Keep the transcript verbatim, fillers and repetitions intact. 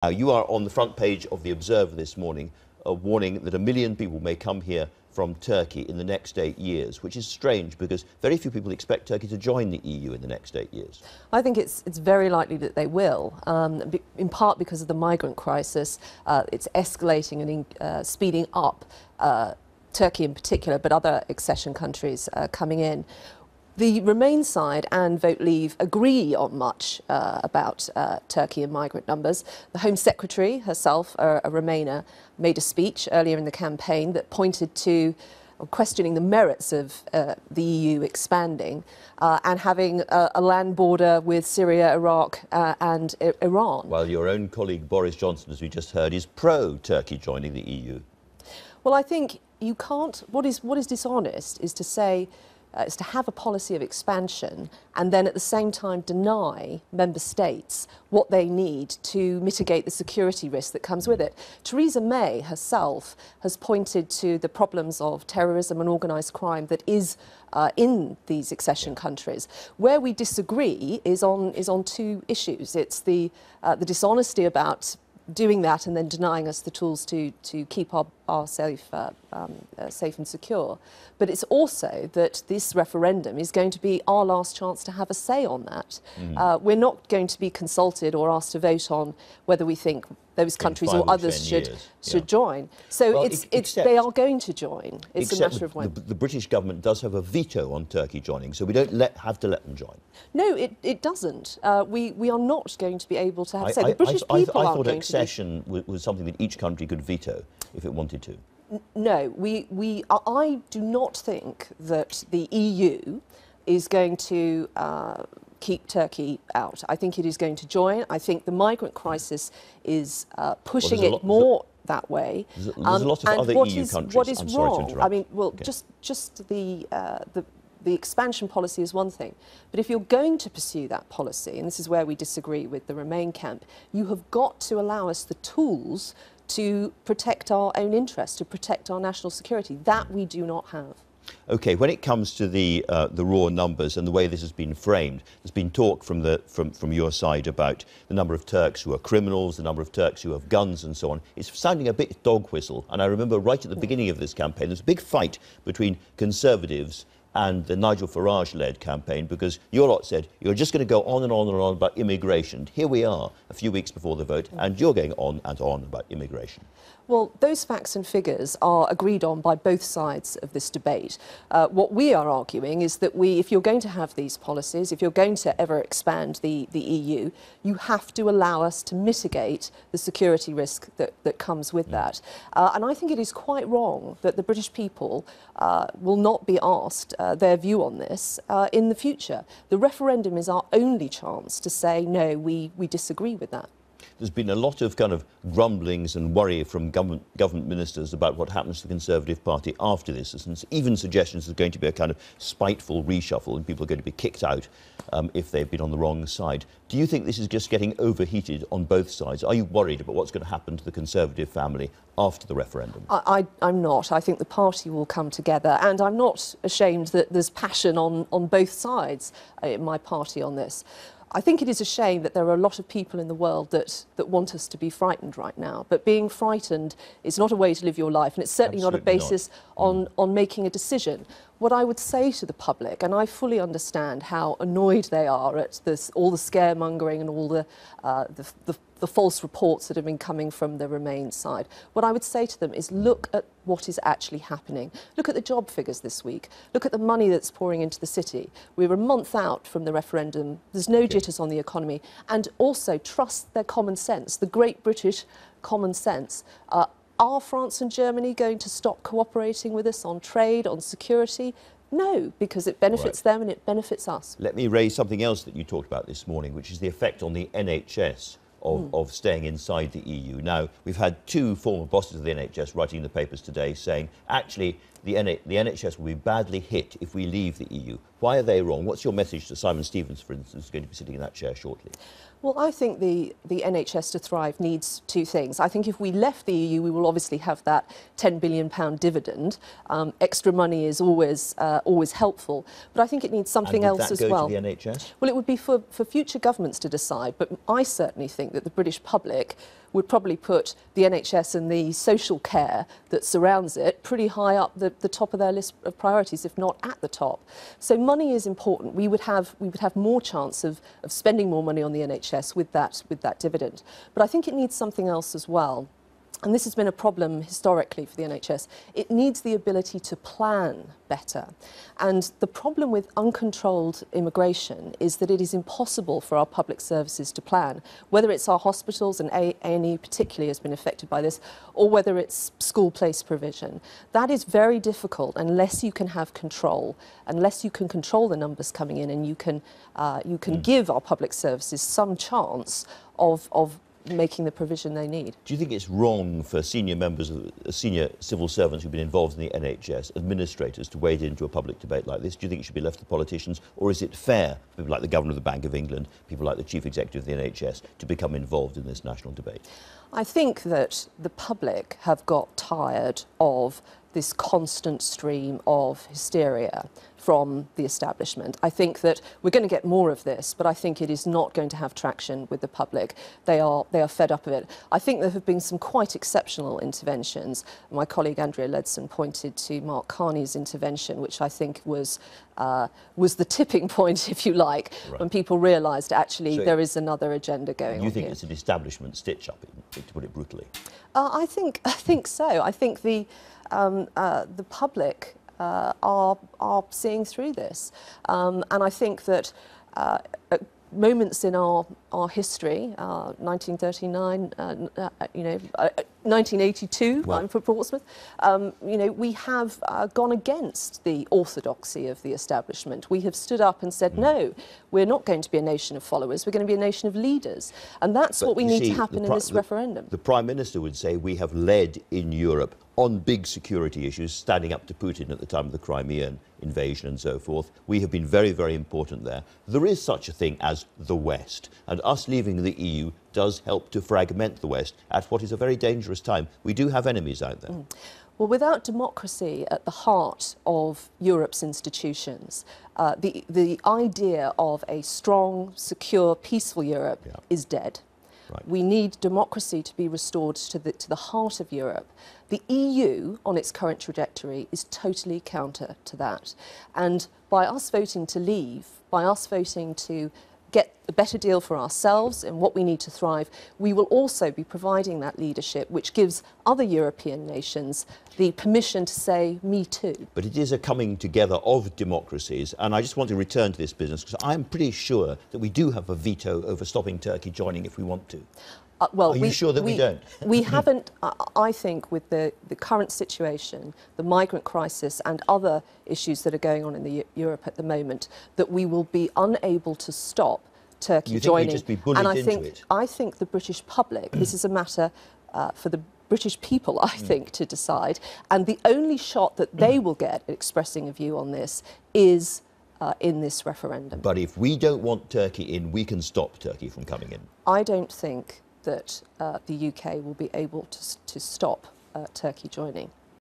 Now, you are on the front page of The Observer this morning, a warning that a million people may come here from Turkey in the next eight years, which is strange because very few people expect Turkey to join the E U in the next eight years. I think it's, it's very likely that they will, um, in part because of the migrant crisis. Uh, it's escalating and uh, speeding up, uh, Turkey in particular, but other accession countries uh, coming in. The Remain side and Vote Leave agree on much uh, about uh, Turkey and migrant numbers. The Home Secretary herself, a, a Remainer, made a speech earlier in the campaign that pointed to questioning the merits of uh, the E U expanding uh, and having a, a land border with Syria, Iraq uh, and I Iran. Well, your own colleague Boris Johnson, as we just heard, is pro-Turkey joining the E U. Well, I think you can't... What is, what is dishonest is to say... Uh, is to have a policy of expansion and then at the same time deny member states what they need to mitigate the security risk that comes with it. Theresa May herself has pointed to the problems of terrorism and organised crime that is uh, in these accession countries. Where we disagree is on is on two issues. It's the uh, the dishonesty about doing that and then denying us the tools to, to keep our, our safe, uh, um, uh, safe and secure. But it's also that this referendum is going to be our last chance to have a say on that. Mm. Uh, we're not going to be consulted or asked to vote on whether we think those countries or others should years. should yeah. join. So well, it's, it's, they are going to join. It's a matter of when. The, the British government does have a veto on Turkey joining, so we don't let, have to let them join. No, it, it doesn't. Uh, we, we are not going to be able to have... I, so the I, British I, people I, I aren't thought going accession to be... was something that each country could veto if it wanted to. No, we, we, I do not think that the E U is going to... Uh, keep Turkey out. I think it is going to join. I think the migrant crisis is uh, pushing well, it lot, more the, that way. There's, there's um, a lot of other E U is, countries. What is I'm wrong? I mean, well, okay. just just the, uh, the the expansion policy is one thing, but if you're going to pursue that policy, and this is where we disagree with the Remain camp, you have got to allow us the tools to protect our own interests, to protect our national security. That we do not have. Okay, when it comes to the uh, the raw numbers and the way this has been framed, there's been talk from the from from your side about the number of Turks who are criminals, the number of Turks who have guns, and so on. It's sounding a bit dog whistle. And I remember right at the beginning of this campaign, there was a big fight between Conservatives and the Nigel Farage-led campaign because your lot said you're just going to go on and on and on about immigration. Here we are a few weeks before the vote and you're going on and on about immigration. Well, those facts and figures are agreed on by both sides of this debate. Uh, what we are arguing is that we, if you're going to have these policies, if you're going to ever expand the, the E U, you have to allow us to mitigate the security risk that, that comes with mm. that. Uh, and I think it is quite wrong that the British people uh, will not be asked Uh, their view on this uh, in the future. The referendum is our only chance to say, no, we, we disagree with that. There's been a lot of kind of grumblings and worry from government, government ministers about what happens to the Conservative Party after this, and even suggestions there's going to be a kind of spiteful reshuffle and people are going to be kicked out um, if they've been on the wrong side. Do you think this is just getting overheated on both sides? Are you worried about what's going to happen to the Conservative family after the referendum? I, I, I'm not. I think the party will come together, and I'm not ashamed that there's passion on, on both sides in my party on this. I think it is a shame that there are a lot of people in the world that, that want us to be frightened right now. But being frightened is not a way to live your life, and it's certainly Absolutely not a basis not. on, mm. on making a decision. What I would say to the public, and I fully understand how annoyed they are at this, all the scaremongering and all the, uh, the, the, the false reports that have been coming from the Remain side, what I would say to them is look at what is actually happening. Look at the job figures this week. Look at the money that's pouring into the city. We're a month out from the referendum. There's no okay. jitters on the economy. And also trust their common sense, the great British common sense. Uh, Are France and Germany going to stop cooperating with us on trade, on security? No, because it benefits right. them and it benefits us. Let me raise something else that you talked about this morning, which is the effect on the N H S of, mm. of staying inside the E U. Now, we've had two former bosses of the N H S writing in the papers today saying, actually, the N H S will be badly hit if we leave the E U. Why are they wrong? What's your message to Simon Stevens, for instance, who's going to be sitting in that chair shortly? Well, I think the, the N H S to thrive needs two things. I think if we left the E U, we will obviously have that ten billion pound dividend. Um, extra money is always uh, always helpful. But I think it needs something else as well. And would that go to the N H S? Well, it would be for, for future governments to decide. But I certainly think that the British public would probably put the N H S and the social care that surrounds it pretty high up the, the top of their list of priorities, if not at the top. So money is important. We would have we would have more chance of, of spending more money on the N H S with that with that dividend. But I think it needs something else as well. And this has been a problem historically for the N H S. It needs the ability to plan better. And the problem with uncontrolled immigration is that it is impossible for our public services to plan, whether it's our hospitals, and A and E particularly has been affected by this, or whether it's school place provision. That is very difficult unless you can have control, unless you can control the numbers coming in, and you can, uh, you can mm. give our public services some chance of, of making the provision they need. Do you think it's wrong for senior members, of, senior civil servants who've been involved in the N H S, administrators, to wade into a public debate like this? Do you think it should be left to politicians, or is it fair for people like the Governor of the Bank of England, people like the Chief Executive of the N H S, to become involved in this national debate? I think that the public have got tired of this constant stream of hysteria from the establishment. I think that we're going to get more of this, but I think it is not going to have traction with the public. They are, they are fed up of it. I think there have been some quite exceptional interventions. My colleague Andrea Leadsen pointed to Mark Carney's intervention, which I think was, uh, was the tipping point, if you like, right. when people realised actually so there is another agenda going on. You think here. It's an establishment stitch-up, to put it brutally? Uh, I think, I think so. I think the, um, uh, the public Uh, are, are seeing through this. Um, and I think that uh, at moments in our, our history, uh, nineteen thirty-nine, uh, you know, uh, nineteen eighty-two, well. I'm from Portsmouth, um, you know, we have uh, gone against the orthodoxy of the establishment. We have stood up and said, mm. no, we're not going to be a nation of followers, we're going to be a nation of leaders. And that's but what we need see, to happen in this the, referendum. The Prime Minister would say we have led in Europe on big security issues, standing up to Putin at the time of the Crimean invasion and so forth. We have been very, very important there. There is such a thing as the West, and us leaving the E U does help to fragment the West at what is a very dangerous time. We do have enemies out there. Mm. Well, without democracy at the heart of Europe's institutions, uh, the, the idea of a strong, secure, peaceful Europe yeah. is dead. Right. We need democracy to be restored to the, to the heart of Europe. The E U, on its current trajectory, is totally counter to that. And by us voting to leave, by us voting to get a better deal for ourselves and what we need to thrive, we will also be providing that leadership which gives other European nations the permission to say, me too. But it is a coming together of democracies, and I just want to return to this business because I'm pretty sure that we do have a veto over stopping Turkey joining if we want to. Uh, well, Are you we, sure that we, we don't? We haven't, uh, I think, with the, the current situation, the migrant crisis and other issues that are going on in the, Europe at the moment, that we will be unable to stop Turkey you joining. Think we'd just be and I into think it? I think the British public, this is a matter uh, for the British people, I think, mm. to decide. And the only shot that they will get at expressing a view on this is Uh, in this referendum. But if we don't want Turkey in, we can stop Turkey from coming in. I don't think that uh, the U K will be able to, to stop uh, Turkey joining.